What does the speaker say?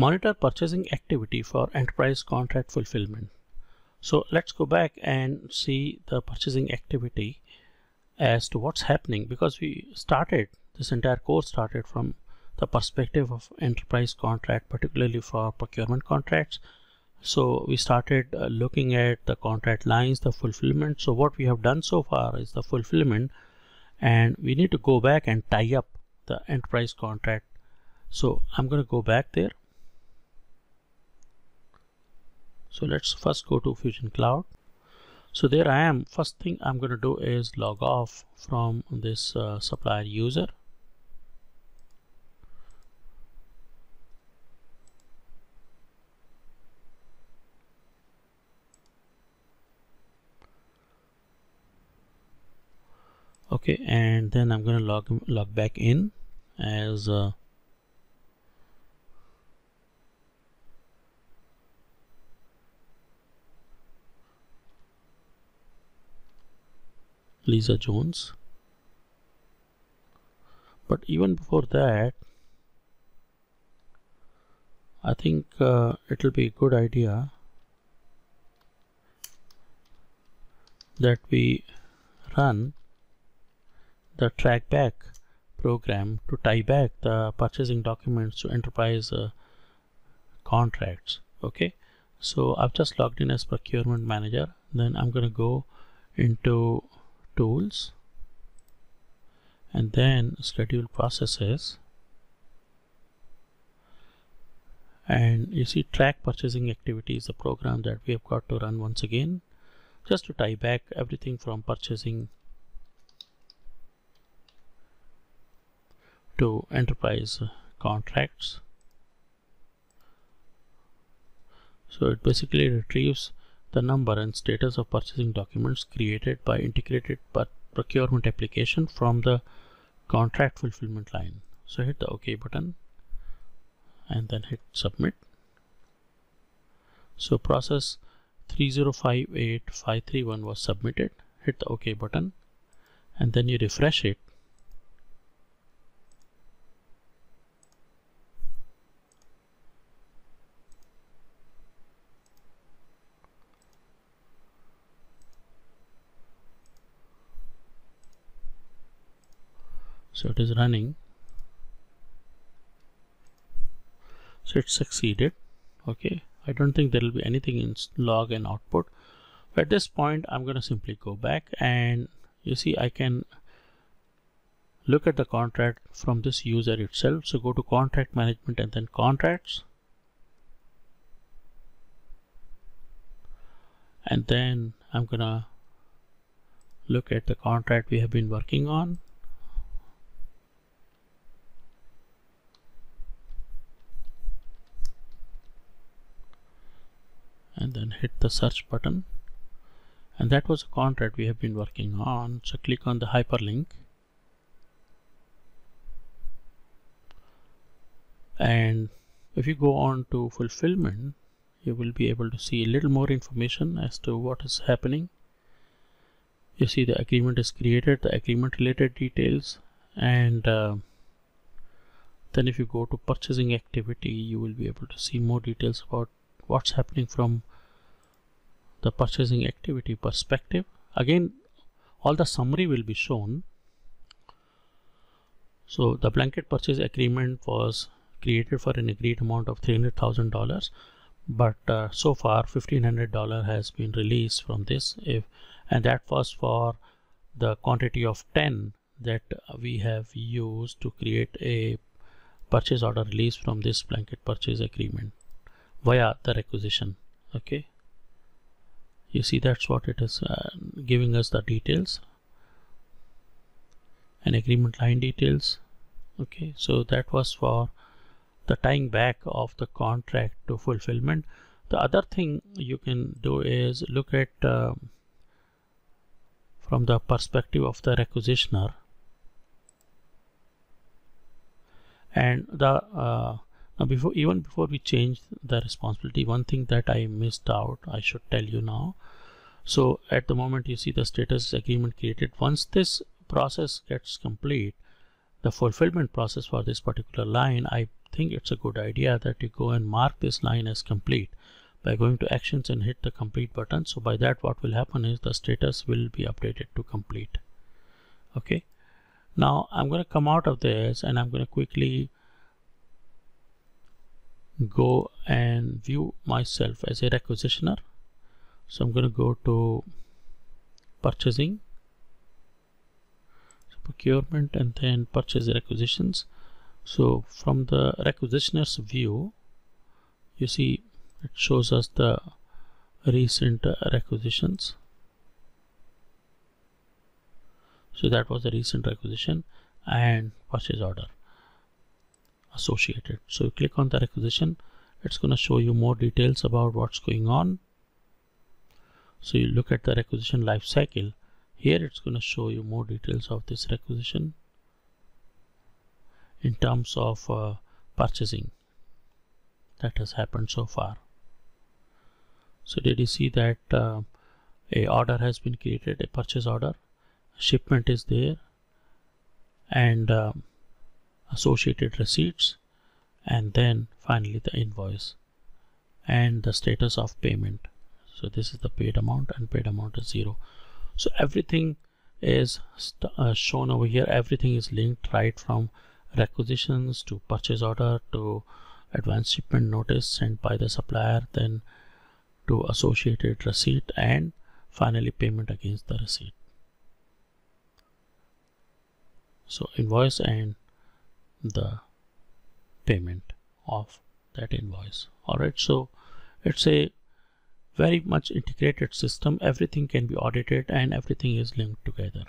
Monitor purchasing activity for enterprise contract fulfillment. So let's go back and see the purchasing activity as to what's happening, because we started this entire course started from the perspective of enterprise contract, particularly for procurement contracts. So we started looking at the contract lines, the fulfillment. So what we have done so far is the fulfillment, and we need to go back and tie up the enterprise contract. So I'm going to go back there. So let's first go to Fusion Cloud. So there I am. First thing I'm going to do is log off from this supplier user. Okay, and then I'm going to log back in as Lisa Jones. But even before that, I think it'll be a good idea that we run the track back program to tie back the purchasing documents to enterprise contracts. Okay, so I've just logged in as procurement manager. Then I'm going to go into tools and then schedule processes, and you see track purchasing activity is the program that we have got to run once again, just to tie back everything from purchasing to enterprise contracts. So it basically retrieves the number and status of purchasing documents created by integrated procurement application from the contract fulfillment line. So hit the OK button and then hit submit. So process 3058531 was submitted. Hit the OK button and then you refresh it. So it is running. So it succeeded. Okay, I don't think there will be anything in log and output. But at this point, I'm going to simply go back, and you see I can look at the contract from this user itself. So go to contract management and then contracts, and then I'm going to look at the contract we have been working on. And then hit the search button, and that was a contract we have been working on. So click on the hyperlink, and if you go on to fulfillment, you will be able to see a little more information as to what is happening. You see the agreement is created, the agreement related details, and then if you go to purchasing activity, you will be able to see more details about what's happening from the purchasing activity perspective. Again, all the summary will be shown. So the blanket purchase agreement was created for an agreed amount of $300,000, but so far $1,500 has been released from this, and that was for the quantity of 10 that we have used to create a purchase order release from this blanket purchase agreement via the requisition. Okay, you see that's what it is giving us, the details and agreement line details. Okay, so that was for the tying back of the contract to fulfillment. The other thing you can do is look at from the perspective of the requisitioner, and the before we change the responsibility, one thing that I missed out, I should tell you now. So at the moment you see the status agreement created. Once this process gets complete, the fulfillment process for this particular line, I think it's a good idea that you go and mark this line as complete by going to actions and hit the complete button. So by that, what will happen is the status will be updated to complete. Okay. Now I'm going to come out of this and I'm going to quickly go and view myself as a requisitioner. So I'm going to go to purchasing, so procurement, and then purchase requisitions. So from the requisitioner's view, you see it shows us the recent requisitions. So that was the recent requisition and purchase order associated. So you click on the requisition, it's going to show you more details about what's going on. So you look at the requisition life cycle. Here it's going to show you more details of this requisition in terms of purchasing that has happened so far. So did you see that a order has been created, a purchase order, shipment is there, and associated receipts, and then finally the invoice and the status of payment. So this is the paid amount, and paid amount is 0. So everything is shown over here. Everything is linked right from requisitions to purchase order to advanced shipment notice sent by the supplier, then to associated receipt, and finally payment against the receipt. So invoice and the payment of that invoice. Alright, so it's a very much integrated system. Everything can be audited and everything is linked together.